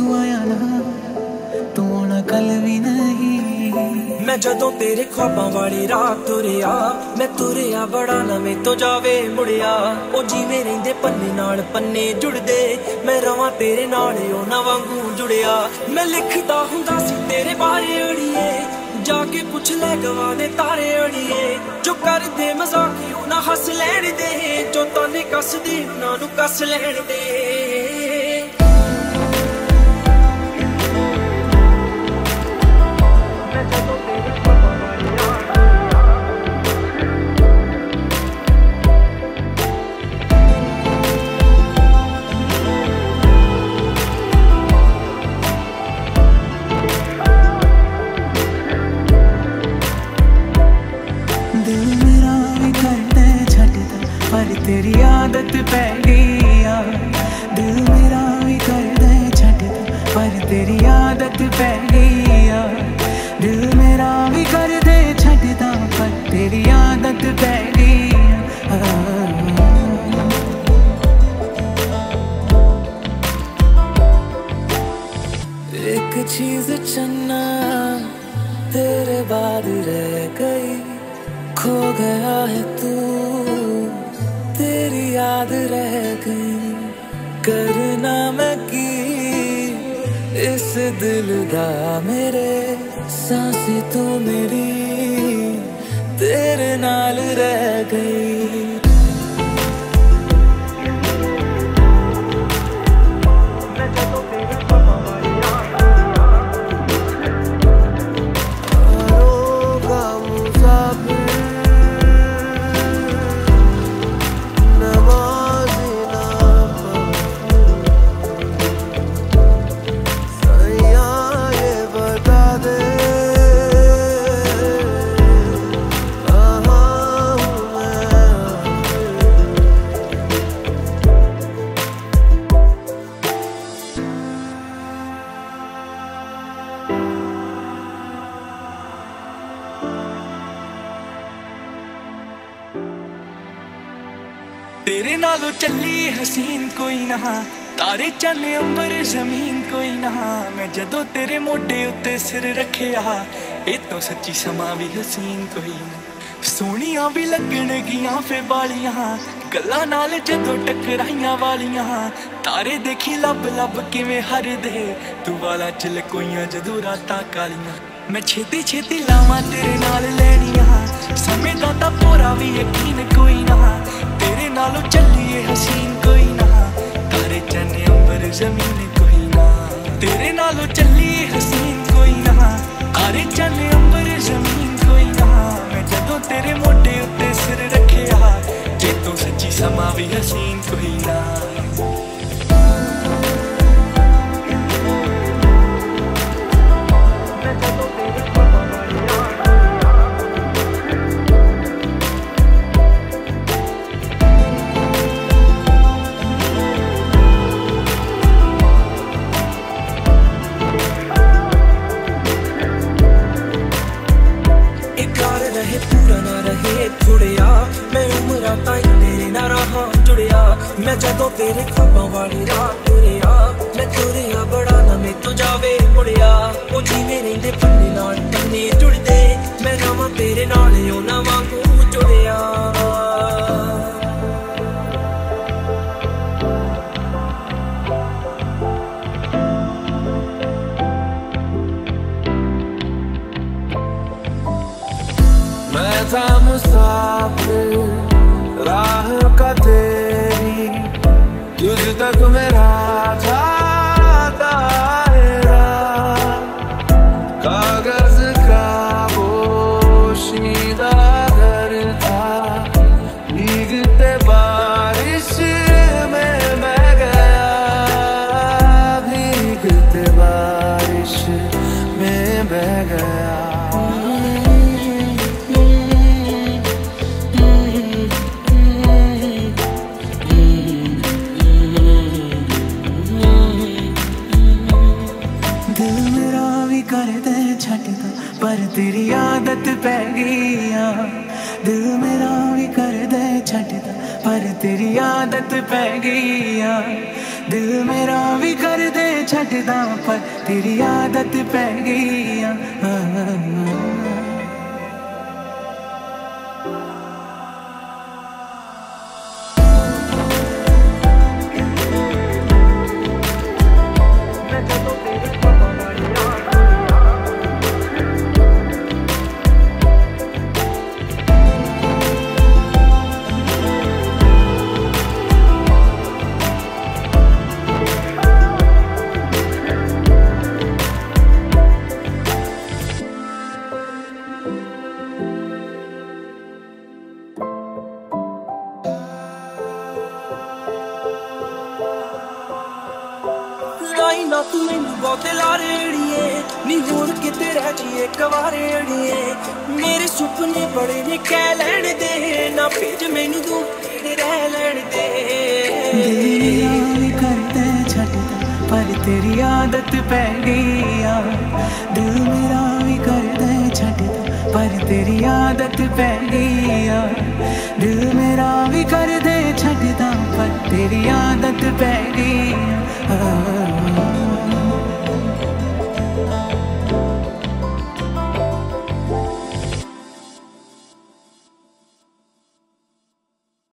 तू आया ना तू ना कल भी नहीं। मैं जदों तेरे ख्वाबा वाली रात तुरिया मैं तुरिया बड़ा नवे तो जावे मुड़िया ओ जीवे रेंदे पन्ने नाल पन्ने जुड़दे मैं रवां तेरे नाल ओ ना वांगू जुड़िया। मैं लिखदा हुंदा सी तेरे बारे अड़िए जाके पुछ ले गवा दे तारे अड़िए जो कर दे मजाक ना हस लैण दे जो ताने कस दे ना नु कस लैण दे। तेरी आदत पै गई आ दिल मेरा भी कर दे छड्डदा पर तेरी आदत पै गई आ दिल मेरा भी कर दे छड्डदा पर तेरी आदत पै गई आ। एक चीज चन्ना तेरे बाद रह गई खो गया है तू तेरी याद रह गई करना मैं की इस दिल दा मेरे सांसें तो मेरी तेरे नाल रह गई। तेरे नालों चली हसीन कोई नहा तारे चने अंबर जमीन कोई नहा मैं जदों तेरे मोढे उत्ते सिर रखिया ए तो सच्ची समा भी हसीन कोई सोहणियां भी लगणगियां फे बालियां गल्लां नाल जदों टकराइयां वालियां तारे देखी लब लब किवें हरदे तू वाला झलकोइयां जदों रातां कालियां। मैं छेती छेती लावां तेरे नाल लैणियां समें दा तां पूरा भी यकीन कोई ना तेरे नालों चलिए हसीन कोई ना तारे चने अंबर जमीन कोई ना तेरे नालों चलिए हसीन कोई ना तारे चने अंबर जमीन कोई ना। मैं जदों तेरे मोढे उत्ते सिर रखिया जे तू सच्ची समा भी हसीन कोई ना। मैं उम्र ताई तेरे ना रहा जुड़िया मैं जदों तेरे ख्वाबा वाली रात तुरिया मैं तुरिया बड़ा नवे तो जावे मुड़िया ओ जीवे रेंदे पन्ने नाल पन्ने जुड़दे मैं रवां तेरे नाल ओ ना वांगू जुड़िया। मैं था मुसाफिर राह का तेरी तुझ तक मेरा था दायरा कागज का पोशीदा घर था भीगते बारिश में मैं गया भीगते बारिश में बह गया। पर तेरी आदत पै गई आ दिल मेरा भी कर दे छड्डदा पर तेरी आदत पै गई आ दिल मेरा भी कर दे छड्डदा पर तेरी आदत पै गई आ। तू मैनू बहुते लारे अड़िए नी होर किते रह जिए कवारे अड़िए मेरे सुपने बड़े ने कह लैण दे ना भेज मैनू तू तेरे रह लैण दे। दिल करते छड्डदा पर तेरी आदत पै गई आ। दिल मेरा भी करते छड्डदा पर तेरी आदत पै गई आ। दिल मेरा भी करते छड्डदा पर तेरी आदत पै गई आ।